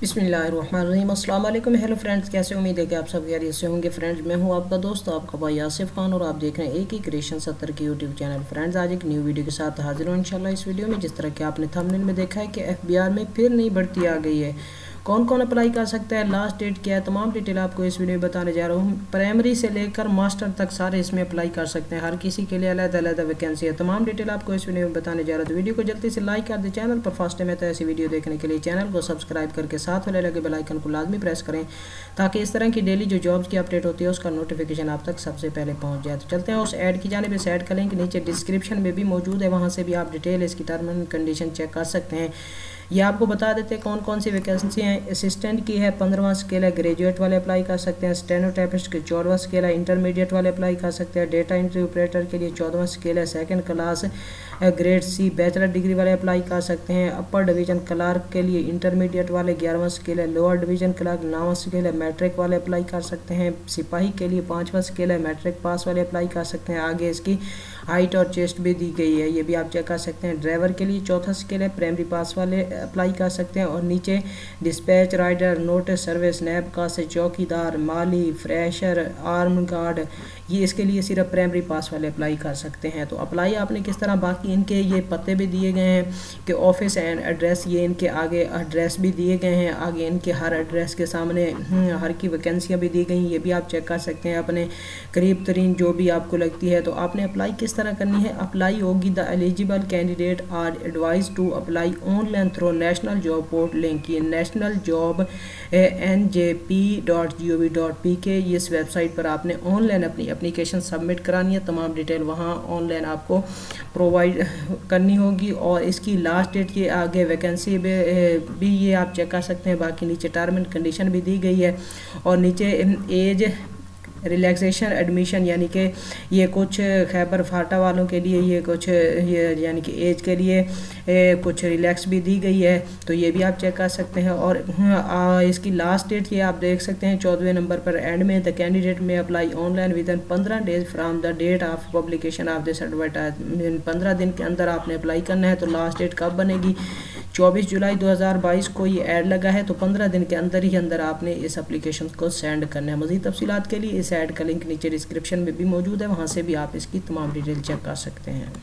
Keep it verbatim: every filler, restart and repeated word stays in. बिस्मिल्लाहिर्रहमानिर्रहीम। अस्सलाम वालेकुम। हेलो फ्रेंड्स, कैसे उम्मीद है कि आप सब खैरियत से होंगे। फ्रेंड्स, मैं हूं आपका दोस्त आपका भाई आसिफ खान और आप देख रहे हैं एक ही क्रिएशन सत्तर के यूट्यूब चैनल। फ्रेंड्स, आज एक न्यू वीडियो के साथ हाजिर हूं इंशाल्लाह। इस वीडियो में जिस तरह कि आपने थंबनेल में देखा है कि एफबीआर में फिर नई भर्ती आ गई है, कौन कौन अप्लाई कर सकता है, लास्ट डेट क्या है, तमाम डिटेल आपको इस वीडियो में बताने जा रहा हूँ। प्राइमरी से लेकर मास्टर तक सारे इसमें अप्लाई कर सकते हैं, हर किसी के लिए अलग अलग वैकेंसी है। तमाम डिटेल आपको इस वीडियो में बताने जा रहा हूँ। तो वीडियो को जल्दी से लाइक कर दे। चैनल पर फर्स्ट टाइम है तो ऐसी वीडियो देखने के लिए चैनल को सब्सक्राइब करके साथ वाले लगे बेल आइकन को लाजमी प्रेस करें ताकि इस तरह की डेली जो जॉब्स की अपडेट होती है उसका नोटिफिकेशन आप तक सबसे पहले पहुँच जाए। तो चलते हैं उस ऐड की जानिब। इस ऐड का लिंक नीचे डिस्क्रिप्शन में भी मौजूद है, वहाँ से भी आप डिटेल इसकी टर्म एंड कंडीशन चेक कर सकते हैं। ये आपको बता देते हैं कौन कौन सी वैकेंसी हैं। असिस्टेंट की है, पंद्रहवां स्केल है, ग्रेजुएट वाले अप्लाई कर सकते हैं। स्टेनोटाइपिस्ट के चौदहवां स्केल है, इंटरमीडिएट वाले अप्लाई कर सकते हैं। डेटा एंट्री ऑपरेटर के लिए चौदहवां स्केल है, second class grade C bachelor degree वाले अप्लाई कर सकते हैं। अपर डिवीजन क्लार्क के लिए इंटरमीडिएट वाले ग्यारहवां स्केल है, लोअर डिवीजन क्लार्क नौवां स्केल है, मैट्रिक वाले अप्लाई कर सकते हैं। सिपाही के लिए पाँचवां स्केल है, मैट्रिक पास वाले अप्लाई कर सकते हैं। आगे इसकी हाइट और चेस्ट भी दी गई है, ये भी आप चेक कर सकते हैं। ड्राइवर के लिए चौथा स्केल है, प्राइमरी पास वाले अप्लाई कर सकते हैं। और नीचे डिस्पैच राइडर, नोटिस सर्विस, नैब का से चौकीदार, माली, फ्रेशर, आर्म गार्ड, ये इसके लिए सिर्फ प्राइमरी पास वाले अप्लाई कर सकते हैं। तो अप्लाई आपने किस तरह, बाकी इनके ये पते भी दिए गए हैं कि ऑफिस एंड एड्रेस, ये इनके आगे एड्रेस भी दिए गए हैं। आगे इनके हर एड्रेस के सामने हर की वैकेंसियाँ भी दी गई हैं, ये भी आप चेक कर सकते हैं अपने करीब तरीन जो भी आपको लगती है। तो आपने अप्लाई किस तरह करनी है, अप्लाई होगी the eligible candidate are advise to apply online through national job portal link. ये national job N J P dot G O V dot P K इस वेबसाइट पर आपने ऑनलाइन अपनी एप्लीकेशन सबमिट करानी है। तमाम डिटेल वहाँ ऑनलाइन आपको प्रोवाइड करनी होगी और इसकी लास्ट डेट के आगे वैकेंसी भी ये आप चेक कर सकते हैं। बाकी नीचे टर्म एंड कंडीशन भी दी गई है और नीचे एज रिलैक्सेशन एडमिशन, यानी कि ये कुछ खैबर फाटा वालों के लिए ये कुछ ये यानी कि एज के लिए ए, कुछ रिलैक्स भी दी गई है, तो ये भी आप चेक कर सकते हैं। और आ, इसकी लास्ट डेट ये आप देख सकते हैं चौदहवें नंबर पर एंड में, द कैंडिडेट में अप्लाई ऑनलाइन विद इन पंद्रह days from the date of publication of this advertisement. पंद्रह दिन के अंदर आपने अप्लाई करना है। तो लास्ट डेट कब बनेगी, चौबीस जुलाई दो हज़ार बाईस को ये ऐड लगा है, तो पंद्रह दिन के अंदर ही अंदर आपने इस एप्लीकेशन को सेंड करना है। मज़ीद तफसीलात के लिए इस ऐड का लिंक नीचे डिस्क्रिप्शन में भी मौजूद है, वहाँ से भी आप इसकी तमाम डिटेल चेक कर सकते हैं।